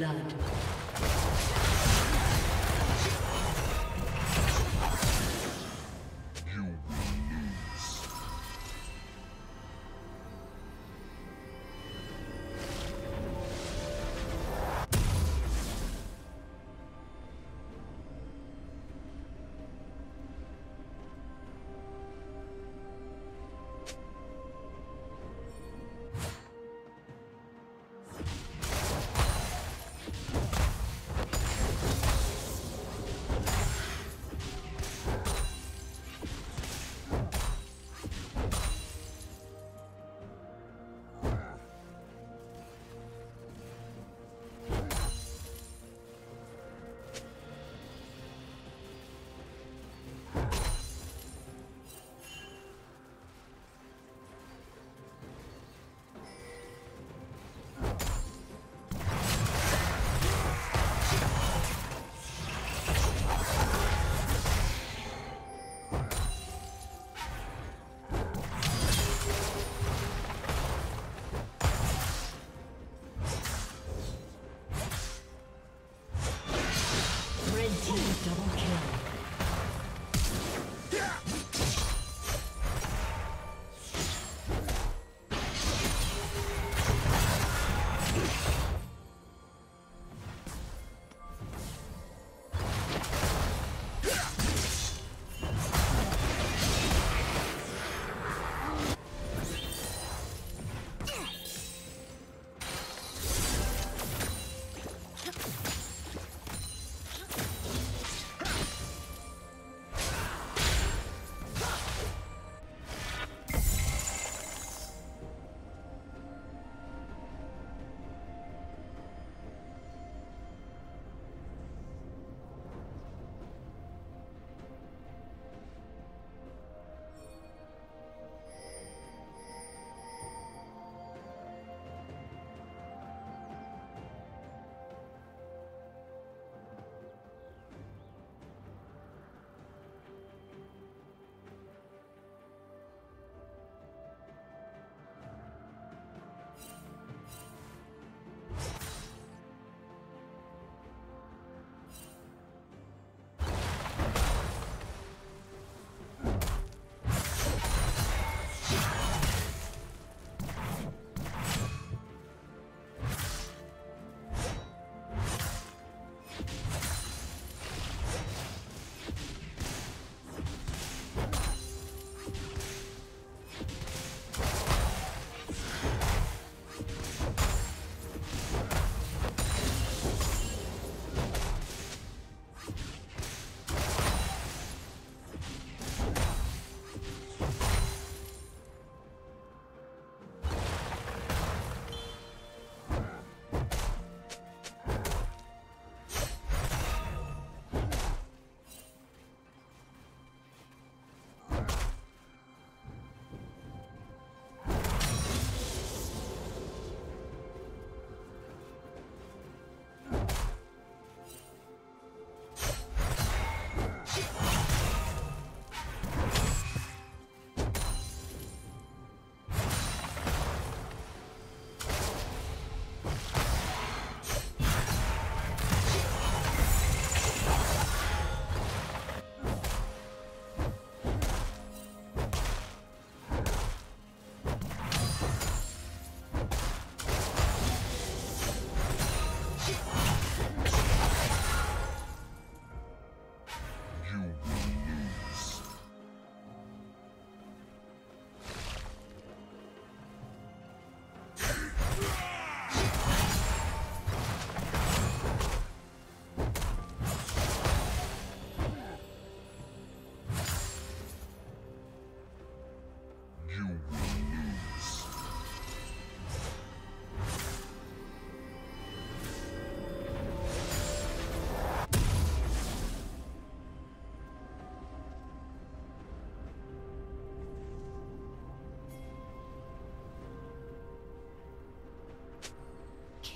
blood.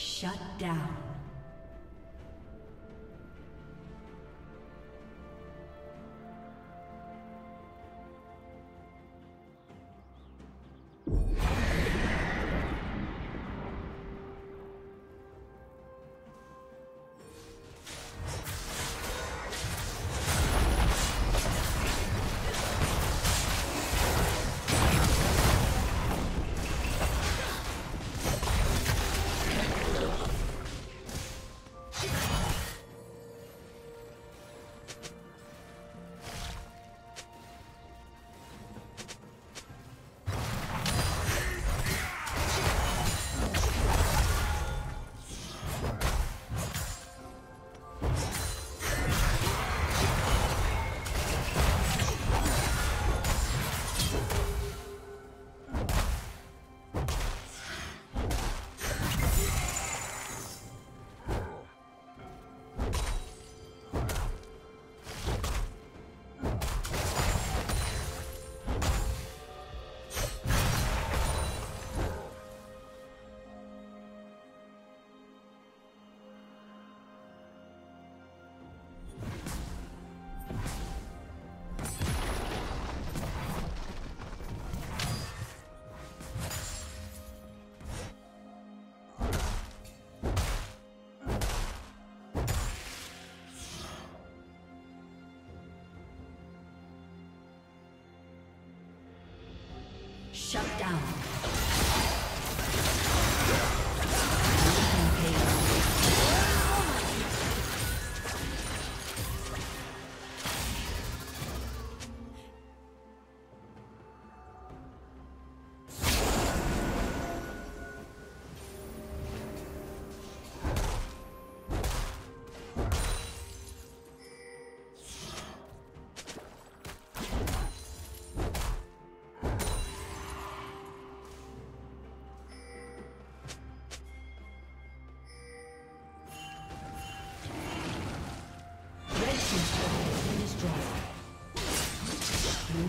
Shut down. Shut down. Blue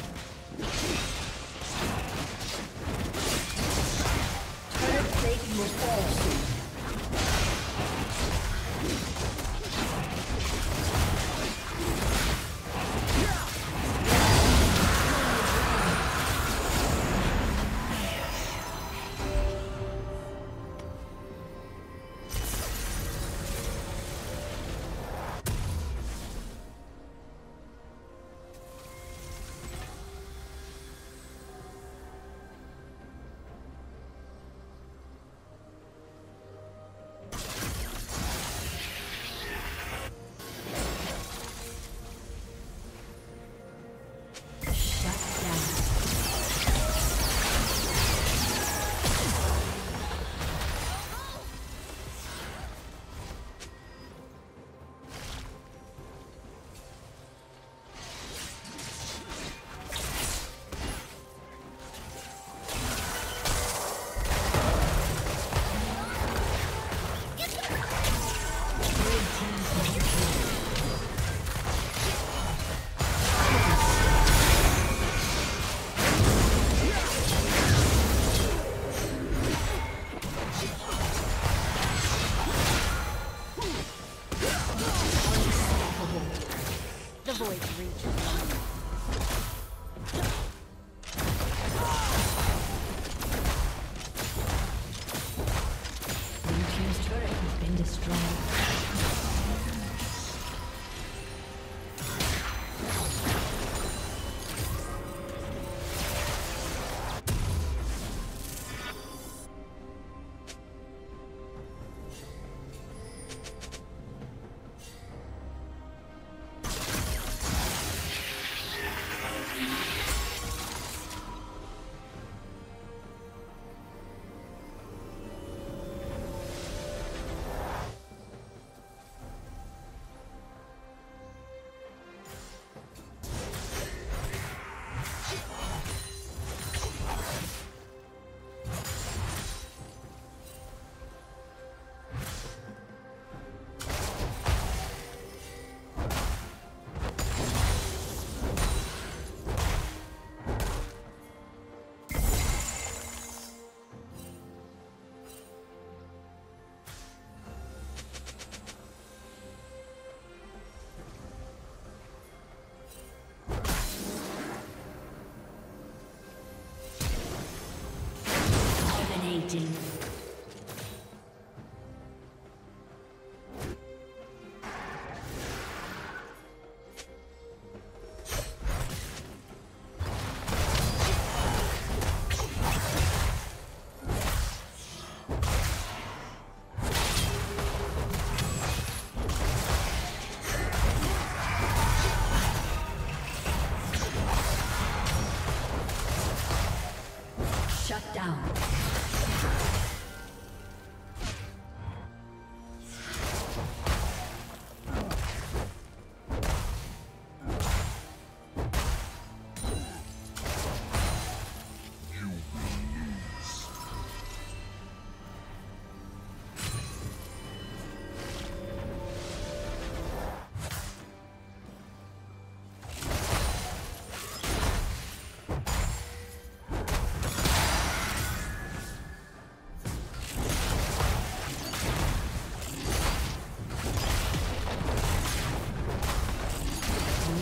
Turret plating will fall soon. Shut down.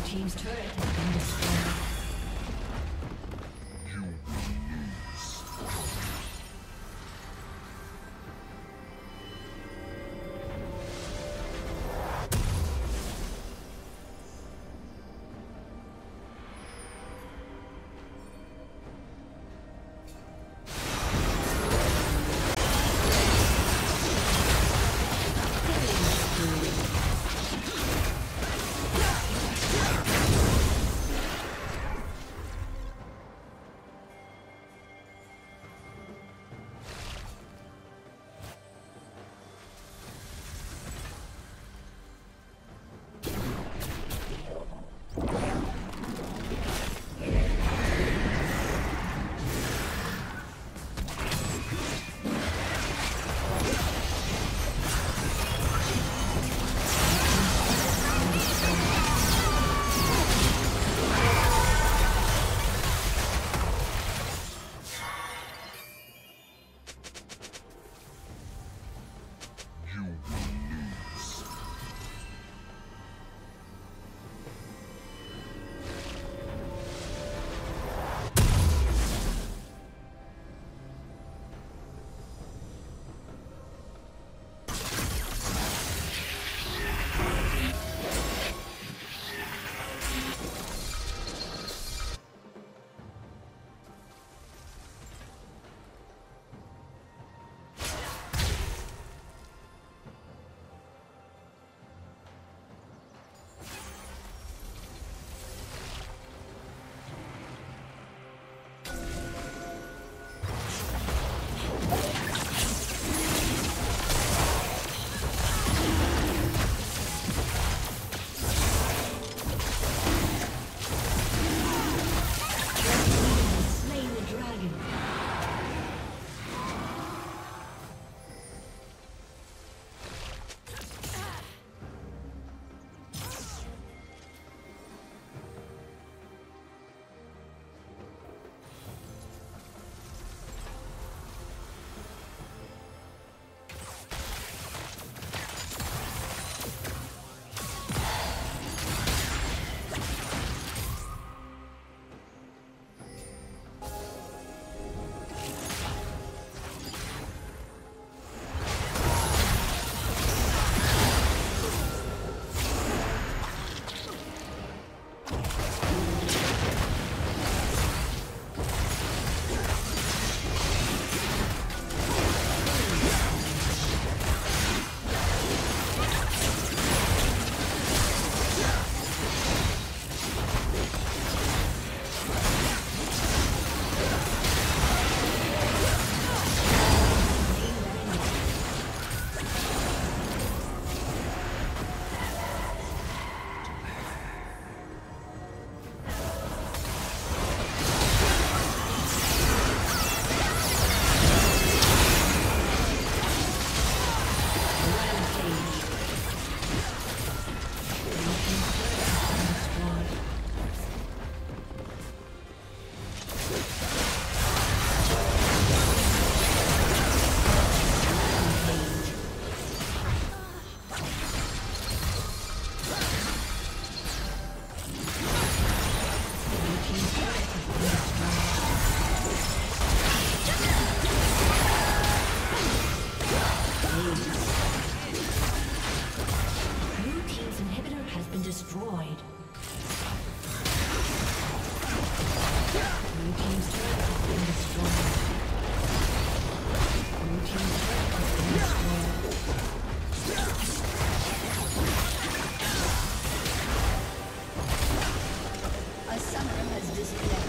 Team's turret has been destroyed. A summoner has disconnected.